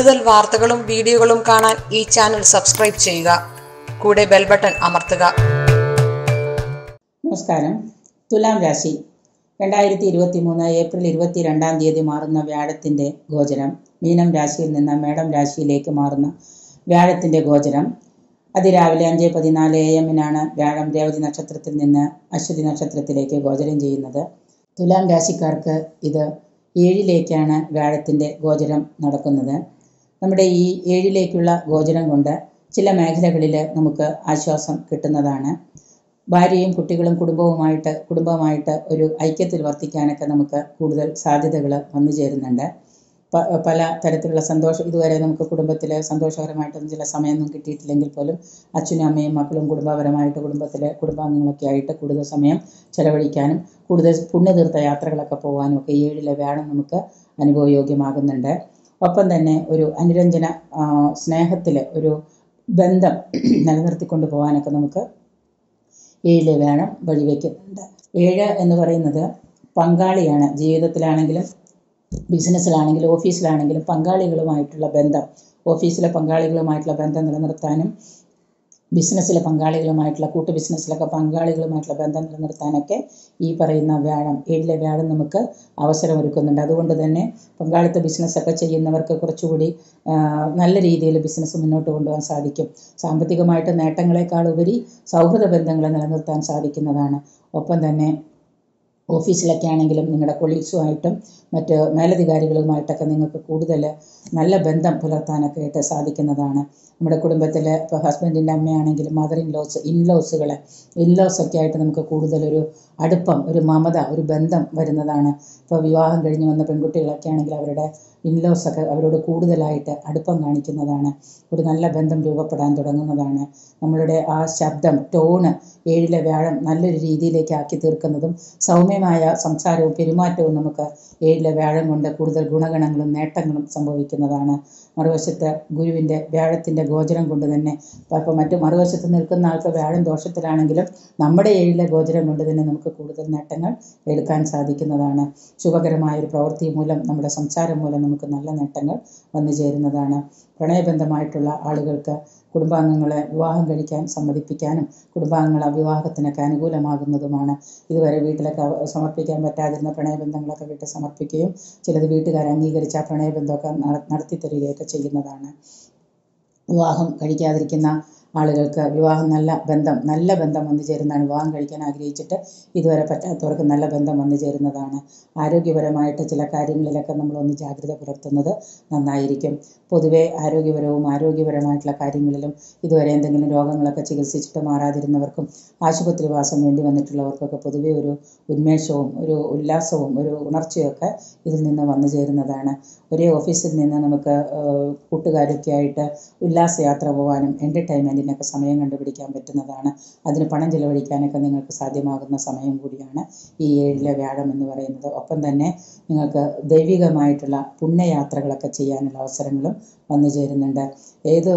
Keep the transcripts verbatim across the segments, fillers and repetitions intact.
കൂടുതൽ വാർത്തകളും വീഡിയോകളും കാണാൻ ഈ ചാനൽ സബ്സ്ക്രൈബ് ചെയ്യുക കൂടെ ബെൽ ബട്ടൺ അമർത്തുക നമസ്കാരം തുലാം രാശി രണ്ടായിരത്തി ഇരുപത്തിമൂന്ന് ഏപ്രിൽ ഇരുപത്തിരണ്ടാം തീയതി മാറുന്ന വ്യാഴത്തിന്റെ ഗോചരം മീനം രാശിയിൽ നിന്ന് മേടം രാശിയിലേക്ക് മാറുന്ന വ്യാഴത്തിന്റെ ഗോചരം അതിരാവിലെ അഞ്ച് പതിനാല് എ എമ്മിനാണ് വ്യാഴം രേവതി നക്ഷത്രത്തിൽ നിന്ന് അശ്വതി നക്ഷത്രത്തിലേക്ക് ഗോചരം ചെയ്യുന്നത്. തുലാം രാശിക്കാർക്ക് ഇത് ഏഴിലേക്കാണ് വ്യാഴത്തിൻ്റെ ഗോചരം നടക്കുന്നത്. നമ്മുടെ ഈ ഏഴിലേക്കുള്ള ഗോചരം കൊണ്ട് ചില മേഖലകളിൽ നമുക്ക് ആശ്വാസം കിട്ടുന്നതാണ്. ഭാര്യയും കുട്ടികളും കുടുംബവുമായിട്ട് കുടുംബമായിട്ട് ഒരു ഐക്യത്തിൽ വർത്തിക്കാനൊക്കെ നമുക്ക് കൂടുതൽ സാധ്യതകൾ വന്നു ചേരുന്നുണ്ട്. പ പല തരത്തിലുള്ള സന്തോഷം ഇതുവരെ നമുക്ക് കുടുംബത്തിൽ സന്തോഷകരമായിട്ടൊന്നും ചില സമയമൊന്നും കിട്ടിയിട്ടില്ലെങ്കിൽ പോലും അച്ഛനും അമ്മയും മക്കളും കുടുംബപരമായിട്ട് കുടുംബത്തിലെ കുടുംബാംഗങ്ങളൊക്കെ ആയിട്ട് കൂടുതൽ സമയം ചെലവഴിക്കാനും കൂടുതൽ പുണ്യതീർത്ഥ യാത്രകളൊക്കെ പോകാനും ഒക്കെ ഏഴിലെ വ്യാഴം നമുക്ക് അനുഭവയോഗ്യമാകുന്നുണ്ട്. ഒപ്പം തന്നെ ഒരു അനുരഞ്ജന സ്നേഹത്തിൽ ഒരു ബന്ധം നിലനിർത്തിക്കൊണ്ട് പോകാനൊക്കെ നമുക്ക് ഏഴിലെ വ്യാഴം വഴിവെക്കുന്നുണ്ട്. ഏഴ് എന്ന് പറയുന്നത് പങ്കാളിയാണ്. ജീവിതത്തിലാണെങ്കിലും ബിസിനസ്സിലാണെങ്കിലും ഓഫീസിലാണെങ്കിലും പങ്കാളികളുമായിട്ടുള്ള ബന്ധം, ഓഫീസിലെ പങ്കാളികളുമായിട്ടുള്ള ബന്ധം നിലനിർത്താനും ബിസിനസ്സിലെ പങ്കാളികളുമായിട്ടുള്ള കൂട്ടു ബിസിനസ്സിലൊക്കെ പങ്കാളികളുമായിട്ടുള്ള ബന്ധം നിലനിർത്താനൊക്കെ ഈ പറയുന്ന വ്യാഴം ഏഴിലെ വ്യാഴം നമുക്ക് അവസരമൊരുക്കുന്നുണ്ട്. അതുകൊണ്ട് തന്നെ പങ്കാളിത്ത ബിസിനസ്സൊക്കെ ചെയ്യുന്നവർക്ക് കുറച്ചുകൂടി നല്ല രീതിയിൽ ബിസിനസ് മുന്നോട്ട് കൊണ്ടുപോകാൻ സാധിക്കും. സാമ്പത്തികമായിട്ട് നേട്ടങ്ങളെക്കാൾ ഉപരി സൗഹൃദ ബന്ധങ്ങളെ നിലനിർത്താൻ സാധിക്കുന്നതാണ്. ഒപ്പം തന്നെ ഓഫീസിലൊക്കെ ആണെങ്കിലും നിങ്ങളുടെ കൊളീഗ്സുമായിട്ടും മറ്റ് മേലധികാരികളുമായിട്ടൊക്കെ നിങ്ങൾക്ക് കൂടുതൽ നല്ല ബന്ധം പുലർത്താനൊക്കെ ആയിട്ട് സാധിക്കുന്നതാണ്. നമ്മുടെ കുടുംബത്തിലെ ഇപ്പോൾ ഹസ്ബൻഡിൻ്റെ അമ്മയാണെങ്കിലും മദർ ഇൻലോസ് ഇൻലോസുകളെ ഇൻലോസൊക്കെ ആയിട്ട് നമുക്ക് കൂടുതലൊരു അടുപ്പം, ഒരു മമത, ഒരു ബന്ധം വരുന്നതാണ്. ഇപ്പോൾ വിവാഹം കഴിഞ്ഞ് വന്ന പെൺകുട്ടികളൊക്കെ ആണെങ്കിൽ അവരുടെ ഇൻലോസൊക്കെ അവരോട് കൂടുതലായിട്ട് അടുപ്പം കാണിക്കുന്നതാണ്. ഒരു നല്ല ബന്ധം രൂപപ്പെടാൻ തുടങ്ങുന്നതാണ്. നമ്മളുടെ ആ ശബ്ദം ടോണ് ഏഴിലെ വ്യാഴം നല്ലൊരു രീതിയിലേക്ക് ആക്കി തീർക്കുന്നതും സൗമ്യമായ സംസാരവും പെരുമാറ്റവും നമുക്ക് ഏഴിലെ വ്യാഴം കൊണ്ട് കൂടുതൽ ഗുണഗണങ്ങളും നേട്ടങ്ങളും സംഭവിക്കുന്നതാണ്. മറുവശത്ത് ഗുരുവിൻ്റെ വ്യാഴത്തിൻ്റെ ഗോചരം കൊണ്ട് തന്നെ അപ്പോൾ മറ്റു മറുവശത്ത് നിൽക്കുന്ന ആൾക്ക് വ്യാഴം ദോഷത്തിലാണെങ്കിലും നമ്മുടെ ഏഴിലെ ഗോചരം കൊണ്ട് തന്നെ നമുക്ക് കൂടുതൽ നേട്ടങ്ങൾ എടുക്കാൻ സാധിക്കുന്നതാണ്. ശുഭകരമായൊരു പ്രവൃത്തി മൂലം, നമ്മുടെ സംസാരം മൂലം നമുക്ക് നല്ല നേട്ടങ്ങൾ വന്നു ചേരുന്നതാണ്. പ്രണയബന്ധമായിട്ടുള്ള ആളുകൾക്ക് കുടുംബാംഗങ്ങളെ വിവാഹം കഴിക്കാൻ സമ്മതിപ്പിക്കാനും കുടുംബാംഗങ്ങളെ വിവാഹത്തിനൊക്കെ അനുകൂലമാകുന്നതുമാണ്. ഇതുവരെ വീട്ടിലൊക്കെ സമർപ്പിക്കാൻ പറ്റാതിരുന്ന പ്രണയബന്ധങ്ങളൊക്കെ വീട്ടിൽ സമർപ്പിക്കുകയും ചിലത് വീട്ടുകാർ അംഗീകരിച്ച ആ പ്രണയബന്ധമൊക്കെ നടത്തി തരികയൊക്കെ ചെയ്യുന്നതാണ്. വിവാഹം കഴിക്കാതിരിക്കുന്ന ആളുകൾക്ക് വിവാഹം നല്ല ബന്ധം നല്ല ബന്ധം വന്നു ചേരുന്നതാണ്. വിവാഹം കഴിക്കാൻ ആഗ്രഹിച്ചിട്ട് ഇതുവരെ പറ്റാത്തവർക്ക് നല്ല ബന്ധം വന്നു ചേരുന്നതാണ്. ആരോഗ്യപരമായിട്ട് ചില കാര്യങ്ങളിലൊക്കെ നമ്മളൊന്ന് ജാഗ്രത പുലർത്തുന്നത് നന്നായിരിക്കും. പൊതുവേ ആരോഗ്യപരവും ആരോഗ്യപരമായിട്ടുള്ള കാര്യങ്ങളിലും ഇതുവരെ എന്തെങ്കിലും രോഗങ്ങളൊക്കെ ചികിത്സിച്ചിട്ട് മാറാതിരുന്നവർക്കും ആശുപത്രിവാസം വേണ്ടി വന്നിട്ടുള്ളവർക്കൊക്കെ പൊതുവേ ഒരു ഉന്മേഷവും ഒരു ഉല്ലാസവും ഒരു ഉണർച്ചയൊക്കെ ഇതിൽ നിന്ന് വന്നു ചേരുന്നതാണ്. ഒരേ ഓഫീസിൽ നിന്ന് നമുക്ക് കൂട്ടുകാരൊക്കെ ആയിട്ട് ഉല്ലാസയാത്ര പോകാനും എൻ്റർടൈൻമെൻറ്റിനൊക്കെ സമയം കണ്ടുപിടിക്കാൻ പറ്റുന്നതാണ്. അതിന് പണം ചിലവഴിക്കാനൊക്കെ നിങ്ങൾക്ക് സാധ്യമാകുന്ന സമയം കൂടിയാണ് ഈ ഏഴിലെ വ്യാഴം എന്ന് പറയുന്നത്. ഒപ്പം തന്നെ നിങ്ങൾക്ക് ദൈവികമായിട്ടുള്ള പുണ്യയാത്രകളൊക്കെ ചെയ്യാനുള്ള അവസരങ്ങളും വന്നു ചേരുന്നുണ്ട്. ഏത്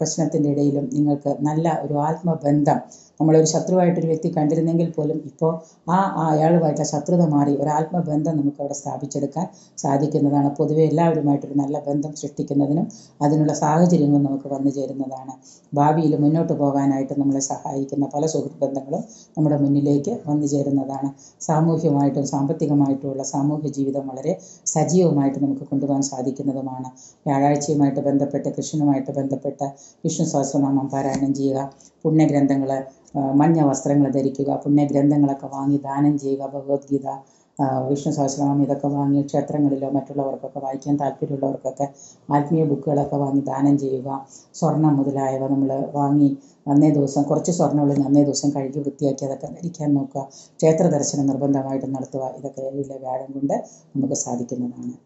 പ്രശ്നത്തിൻ്റെ ഇടയിലും നിങ്ങൾക്ക് നല്ല ഒരു ആത്മബന്ധം, നമ്മളൊരു ശത്രുവായിട്ടൊരു വ്യക്തി കണ്ടിരുന്നെങ്കിൽ പോലും ഇപ്പോൾ ആ അയാളുമായിട്ടുള്ള ശത്രുത മാറി ഒരാത്മബന്ധം നമുക്കവിടെ സ്ഥാപിച്ചെടുക്കാൻ സാധിക്കുന്നതാണ്. പൊതുവെ എല്ലാവരുമായിട്ടൊരു നല്ല ബന്ധം സൃഷ്ടിക്കുന്നതിനും അതിനുള്ള സാഹചര്യങ്ങളും നമുക്ക് വന്നു ചേരുന്നതാണ്. ഭാവിയിൽ മുന്നോട്ട് പോകാനായിട്ട് നമ്മളെ സഹായിക്കുന്ന പല സുഹൃത്ത് ബന്ധങ്ങളും നമ്മുടെ മുന്നിലേക്ക് വന്നു ചേരുന്നതാണ്. സാമൂഹ്യമായിട്ടും സാമ്പത്തികമായിട്ടുമുള്ള സാമൂഹ്യ ജീവിതം വളരെ സജീവമായിട്ട് നമുക്ക് കൊണ്ടുപോകാൻ സാധിക്കുന്നതുമാണ്. വ്യാഴാഴ്ചയുമായിട്ട് ബന്ധപ്പെട്ട് കൃഷ്ണനുമായിട്ട് ബന്ധപ്പെട്ട് വിഷ്ണു സഹസ്രനാമം പാരായണം ചെയ്യുക, പുണ്യഗ്രന്ഥങ്ങൾ, മഞ്ഞ വസ്ത്രങ്ങൾ ധരിക്കുക, പുണ്യഗ്രന്ഥങ്ങളൊക്കെ വാങ്ങി ദാനം ചെയ്യുക, ഭഗവത്ഗീത, വിഷ്ണു സഹസ്രനാമം ഇതൊക്കെ വാങ്ങി ക്ഷേത്രങ്ങളിലോ മറ്റുള്ളവർക്കൊക്കെ വായിക്കാൻ താല്പര്യമുള്ളവർക്കൊക്കെ ആത്മീയ ബുക്കുകളൊക്കെ വാങ്ങി ദാനം ചെയ്യുക. സ്വർണം മുതലായവ നമ്മൾ വാങ്ങി അന്നേ ദിവസം കുറച്ച് സ്വർണ്ണമുള്ള അന്നേ ദിവസം കഴുകി വൃത്തിയാക്കി അതൊക്കെ ധരിക്കാൻ നോക്കുക. ക്ഷേത്ര ദർശനം നിർബന്ധമായിട്ടും നടത്തുക. ഇതൊക്കെ ഏഴിലെ വ്യാഴം കൊണ്ട് നമുക്ക് സാധിക്കുന്നതാണ്.